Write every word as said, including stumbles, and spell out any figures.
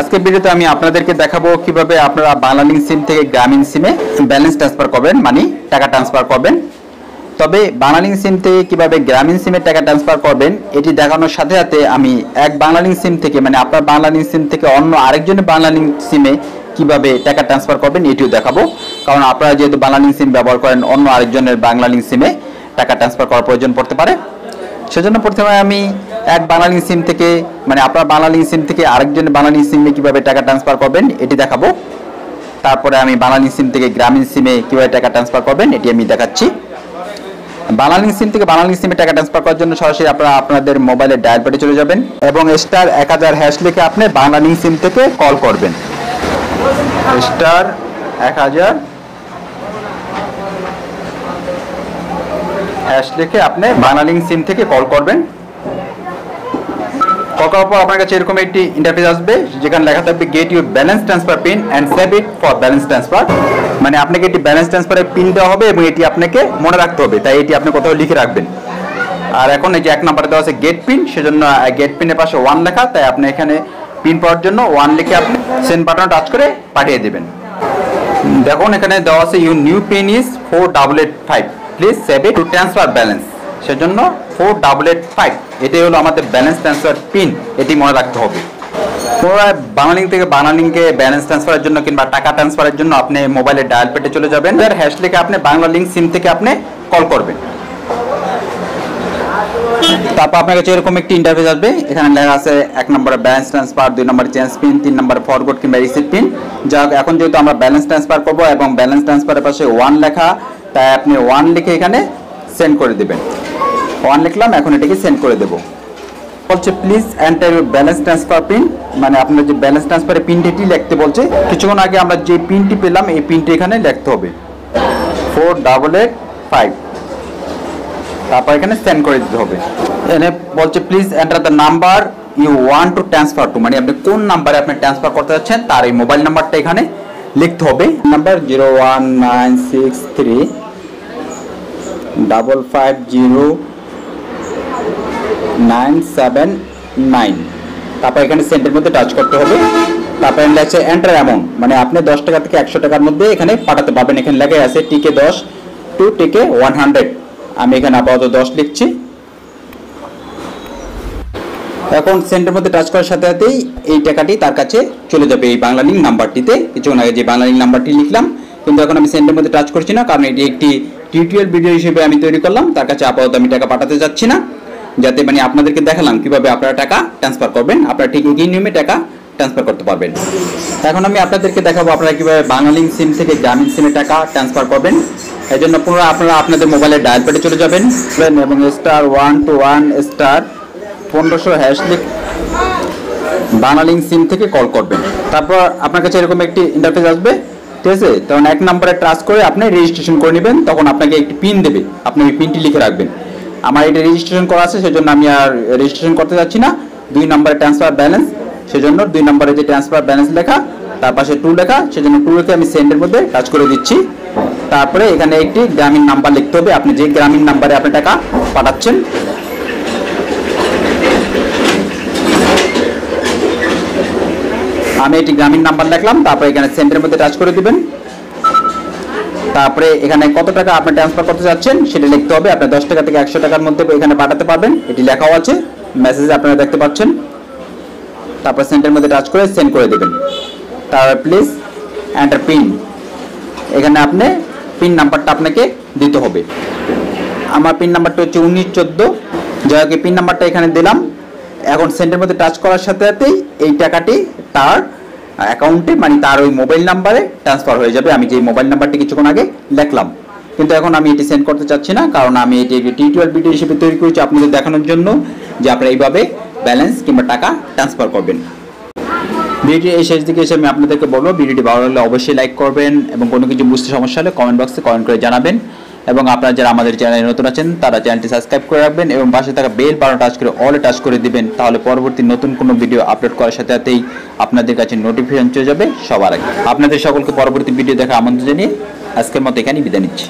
আজকে ভিডিওতে আমি আপনাদেরকে দেখাবো কিভাবে আপনারা বাংলালিংক সিম থেকে গ্রামীণ সিমে ব্যালেন্স ট্রান্সফার করবেন, মানে টাকা ট্রান্সফার করবেন। তবে বাংলালিংক সিম থেকে কিভাবে গ্রামীণ সিমে টাকা ট্রান্সফার করবেন এটি দেখানোর সাথে সাথে আমি এক বাংলালিংক সিম থেকে মানে আপনার বাংলালিংক সিম থেকে অন্য আরেকজনের বাংলালিংক সিমে কিভাবে টাকা ট্রান্সফার করবেন এটিও দেখাবো। কারণ আপনারা যেহেতু বাংলালিংক সিম ব্যবহার করেন, অন্য আরেকজনের বাংলালিংক সিমে টাকা ট্রান্সফার করার প্রয়োজন পড়তে পারে। সেজন্য প্রথমে আমি এক বাংলালিংক সিম থেকে মানে আপনার বাংলালিংক সিম থেকে আরেকজনের বাংলালিংক সিমে কীভাবে টাকা ট্রান্সফার করবেন এটি দেখাবো। তারপরে আমি বাংলালিংক সিম থেকে গ্রামীণ সিমে কীভাবে টাকা ট্রান্সফার করবেন এটি আমি দেখাচ্ছি। বাংলালিংক সিম থেকে বাংলালিংক সিমে টাকা ট্রান্সফার করার জন্য সরাসরি আপনারা আপনাদের মোবাইলের ডায়াল প্যাডে চলে যাবেন এবং স্টার এক হাজার হ্যাশ লিখে আপনি বাংলালিংক সিম থেকে কল করবেন। স্টার এক হাজার হ্যাশ লিখে আপনি বাংলালিংক সিম থেকে কল করবেন। কল করার পর আপনার কাছে এরকম একটি ইন্টারফেস আসবে যেখানে লেখা থাকবে get your balance transfer pin and save it for balance transfer. মানে আপনাকে এটি ব্যালেন্স ট্রান্সফারের পিন দেওয়া হবে এবং এটি আপনাকে মনে রাখতে হবে, তাই এটি আপনি কোথাও লিখে রাখবেন। আর এখন এই যে এক নম্বরে দেওয়া আছে গেট পিন, সেজন্য গেট পিনের পাশে ওয়ান লেখা, তাই আপনি এখানে পিন পাওয়ার জন্য ওয়ান লিখে আপনি সেন্ড বাটন টাচ করে পাঠিয়ে দেবেন। দেখুন এখানে দেওয়া আছে your new pin is four double eight five please save it to transfer balance. সেজন্য ফোর ডাবল এইট ফাইভ এটাই হলো আমাদের ব্যালেন্স ট্রান্সফার পিন, এটি মনে রাখতে হবে। পুনরায় বাংলালিংক থেকে বাংলালিংকে ব্যালেন্স ট্রান্সফারের জন্য কিংবা টাকা ট্রান্সফারের জন্য আপনি মোবাইলের ডায়াল প্যাডে চলে যাবেন, আর হ্যাশ লিখে আপনি বাংলালিংক সিম থেকে আপনি কল করবেন। তারপর আপনার কাছে এরকম একটি ইন্টারফেস আসবে, এখানে লেখা আছে এক নম্বরে ব্যালেন্স ট্রান্সফার, দুই নম্বরে চেঞ্জ পিন, তিন নম্বরে ফরগট কিংবা রিসিভ পিন। যা এখন যেহেতু আমরা ব্যালেন্স ট্রান্সফার করবো এবং ব্যালেন্স ট্রান্সফারের পাশে ওয়ান লেখা, তাই আপনি ওয়ান লিখে এখানে সেন্ড করে দেবেন। ওয়ান লিখলাম, এখন এটাকে সেন্ড করে দেবো। বলছে please enter your balance transfer pin, মানে আপনার যে ব্যালেন্স ট্রান্সফারের পিনটি লিখতে বলছে। কিছুক্ষণ আগে আমরা যে পিনটি পেলাম এই পিনটি এখানে লিখতে হবে ফোর ডাবল এইট ফাইভ, তারপর এখানে সেন্ড করে দিতে হবে। এখানে বলছে please enter the number you want to transfer to, মানে আপনি কোন নাম্বারে আপনি ট্রান্সফার করতে যাচ্ছেন তার এই মোবাইল নাম্বারটা এখানে লিখতে হবে। Number zero one nine six three double five zero nine seven nine, তারপর এখানে সেন্টের মধ্যে টাচ করতে হবে। তারপরে লেখা এন্টার অ্যামাউন্ট, মানে আপনি দশ টাকা থেকে একশো টাকার মধ্যে এখানে পাঠাতে পারবেন। এখানে লেখা আছে টিকে দশ টু টিকে ওয়ান হান্ড্রেড, আমি এখানে আপাতত দশ লিখছি। এখন সেন্টের মধ্যে টাচ করার সাথে সাথেই এই টাকাটি তার কাছে চলে যাবে এই বাংলালিংক নাম্বারটিতে। কিছুক্ষণ আগে যে বাংলালিংক নাম্বারটি লিখলাম কিন্তু এখন আমি সেন্টের মধ্যে টাচ করছি না, কারণ এটি একটি টিউটোরিয়াল ভিডিও হিসেবে আমি তৈরি করলাম। তার কাছে আপাতত আমি টাকা পাঠাতে যাচ্ছি না, যাতে মানে আপনাদেরকে দেখালাম কিভাবে আপনারা টাকা ট্রান্সফার করবেন, আপনারা ঠিক এই নিয়মে টাকা ট্রান্সফার করতে পারবেন। এখন আমি আপনাদেরকে দেখাবো আপনারা কীভাবে বাংলালিংক সিম থেকে গ্রামীণ সিমে টাকা ট্রান্সফার করবেন। এই জন্য পুনরায় আপনারা আপনাদের মোবাইলের ডায়াল প্যাডে চলে যাবেন এবং star one two one star পনেরোশো হ্যাশ লিখে বাংলালিংক সিম থেকে কল করবেন। তারপর আপনার কাছে এরকম একটি ইন্টারফেস আসবে, ঠিক আছে? তখন এক নম্বরে টাচ করে আপনি রেজিস্ট্রেশন করে নেবেন, তখন আপনাকে একটি পিন দেবে, আপনি ওই পিনটি লিখে রাখবেন। আমার এটা রেজিস্ট্রেশন করা আছে সেজন্য আমি আর রেজিস্ট্রেশন করতে যাচ্ছি না। দুই নম্বরে ট্রান্সফার ব্যালেন্স, সেজন্য দুই নম্বরে যে ট্রান্সফার ব্যালেন্স লেখা তার পাশে টু লেখা, সেজন্য টু লিখে আমি সেন্ডের মধ্যে টাচ করে দিচ্ছি। তারপরে এখানে একটি গ্রামীণ নাম্বার লিখতে হবে, আপনি যে গ্রামীণ নাম্বারে আপনি টাকা পাঠাচ্ছেন। আমি একটি গ্রামীণ নাম্বার লিখলাম, তারপরে এখানে সেন্ডের মধ্যে টাচ করে দেবেন। তারপরে এখানে কত টাকা আপনি ট্রান্সফার করতে চাচ্ছেন সেটা লিখতে হবে। আপনি দশ টাকা থেকে একশো টাকার মধ্যে এখানে পাঠাতে পারবেন, এটি লেখাও আছে, মেসেজ আপনারা দেখতে পাচ্ছেন। তারপর সেন্টের মধ্যে টাচ করে সেন্ড করে দেবেন। তারপর প্লিজ এন্টার পিন, এখানে আপনি পিন নাম্বারটা আপনাকে দিতে হবে। আমার পিন নাম্বারটা হচ্ছে উনিশ চোদ্দো, যাই হোক পিন নাম্বারটা এখানে দিলাম। এখন সেন্টের মধ্যে টাচ করার সাথে সাথেই এই টাকাটি তার অ্যাকাউন্টে মানে তার ওই মোবাইল নাম্বারে ট্রান্সফার হয়ে যাবে, আমি যে মোবাইল নাম্বারটি কিছুক্ষণ আগে লিখলাম। কিন্তু এখন আমি এটি সেন্ড করতে চাচ্ছি না, কারণ আমি এটি একটি টিউটোরিয়াল ভিডিও হিসেবে তৈরি করেছি আপনাদের দেখানোর জন্য যে আপনারা এইভাবে ব্যালেন্স কিংবা টাকা ট্রান্সফার করবেন। ভিডিওটি এই শেষ দিকে এসে আমি আপনাদেরকে বলবো, ভিডিওটি ভালো লাগলে অবশ্যই লাইক করবেন এবং কোনো কিছু বুঝতে সমস্যা হলে কমেন্ট বক্সে কমেন্ট করে জানাবেন। এবং আপনারা যারা আমাদের চ্যানেলে নতুন আছেন তারা চ্যানেলটি সাবস্ক্রাইব করে রাখবেন এবং পাশে থাকা বেল বাটন টাচ করে অল টাচ করে দিবেন, তাহলে পরবর্তী নতুন কোনো ভিডিও আপলোড করার সাথে সাথেই আপনাদের কাছে নোটিফিকেশন চলে যাবে সবার আগে। আপনাদের সকলকে পরবর্তী ভিডিও দেখা আমন্ত্রণ জানিয়ে আজকের মতো এখানেই বিদায় নিচ্ছি।